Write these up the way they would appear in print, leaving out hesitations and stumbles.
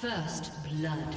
First blood.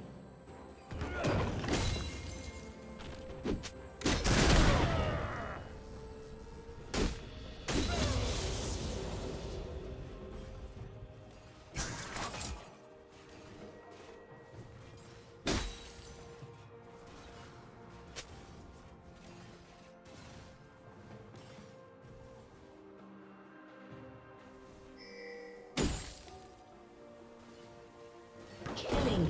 Killing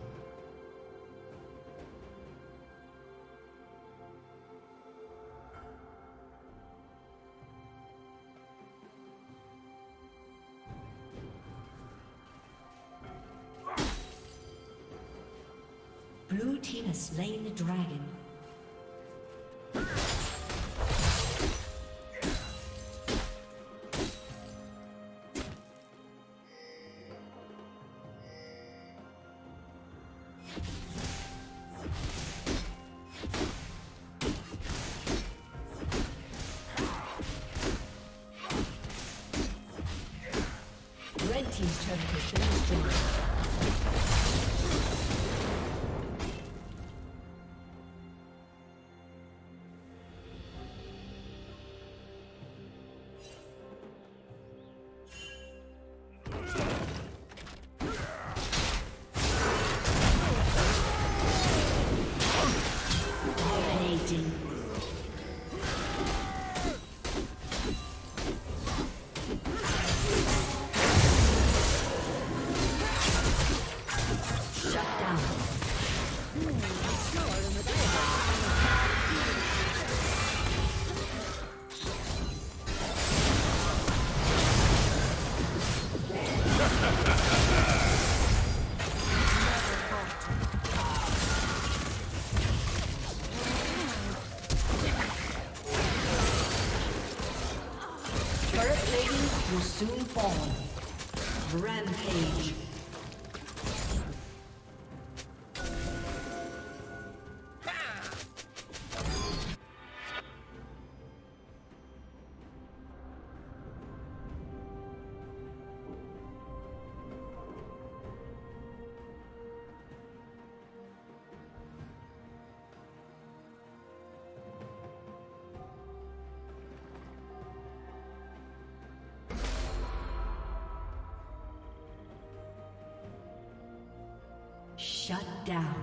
Blue team has slain the dragon. Red team's turret has been destroyed. Soon fall. Rampage. Shut down.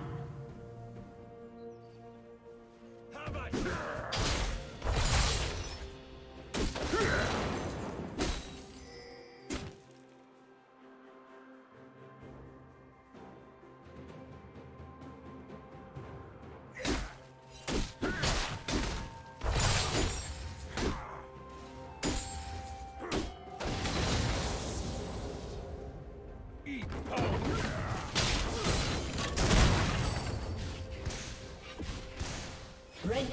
Red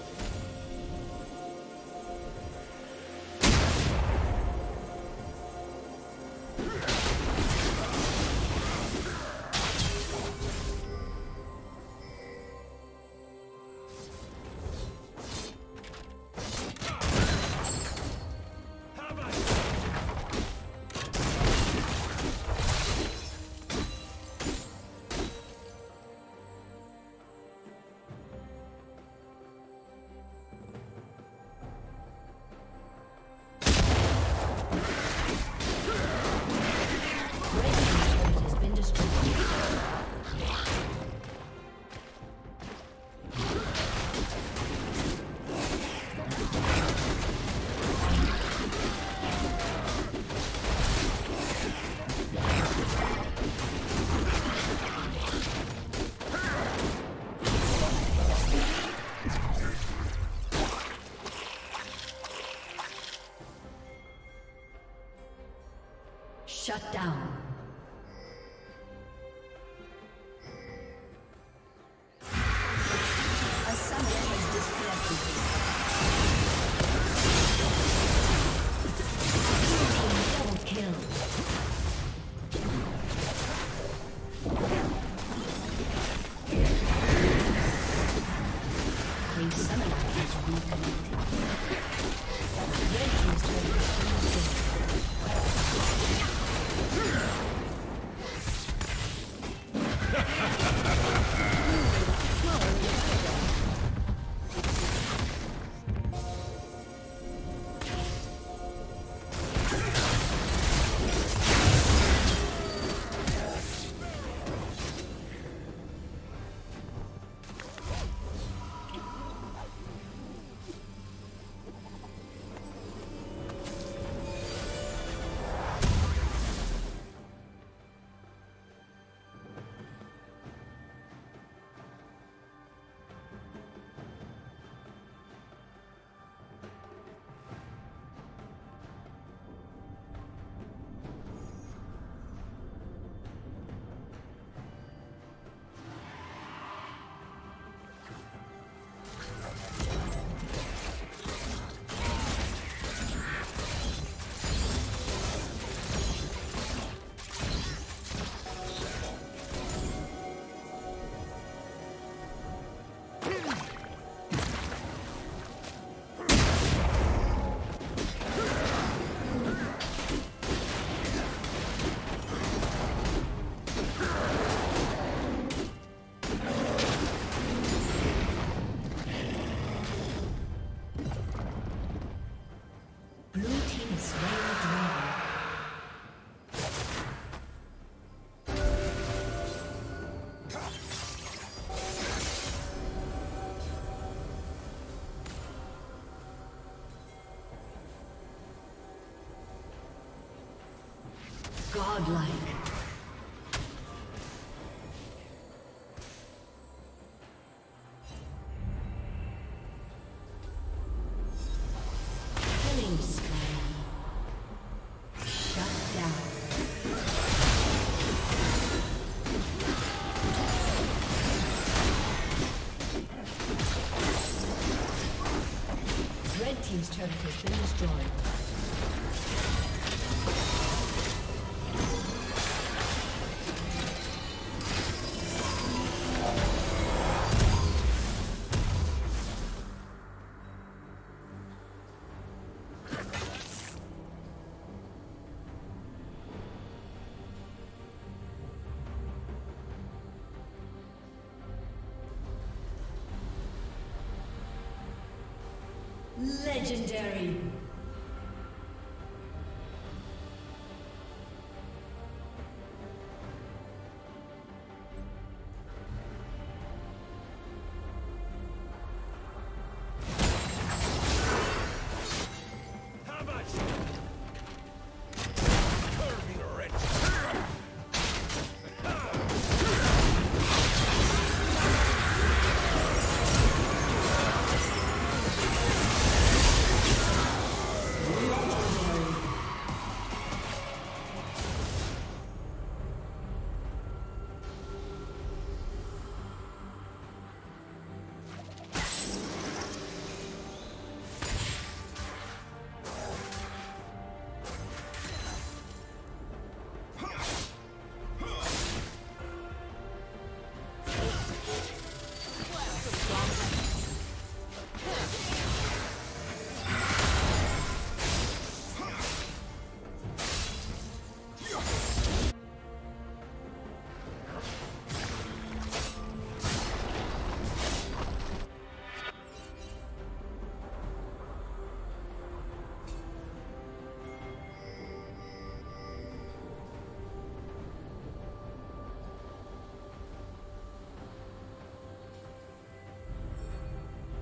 Shut down. Godlike. Legendary.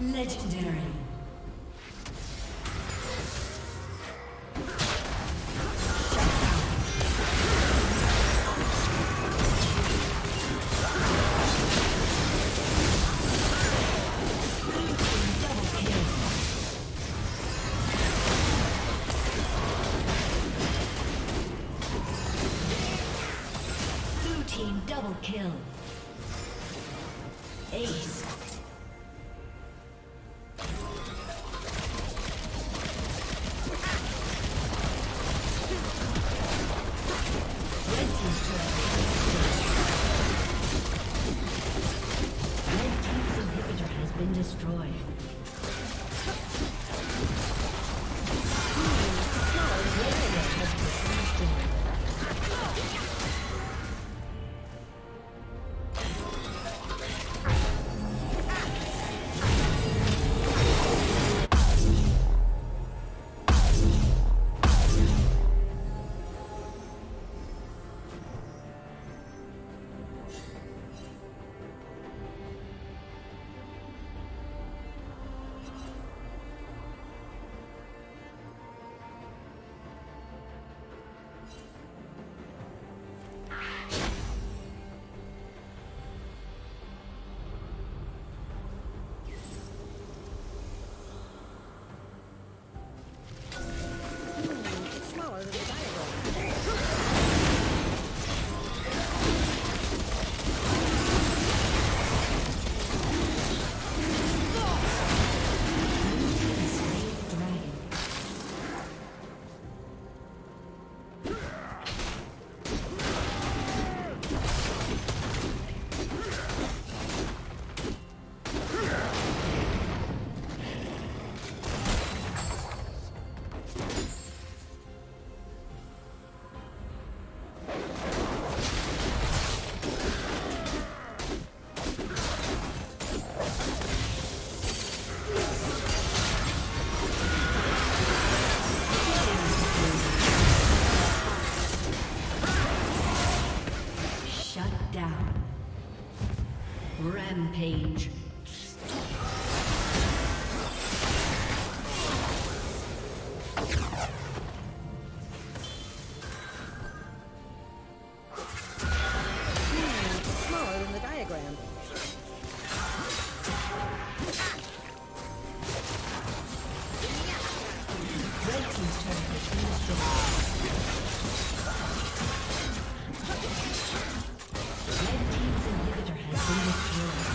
Legendary. Blue team double kill. Ace. Rampage. Red team's inhibitor has been destroyed.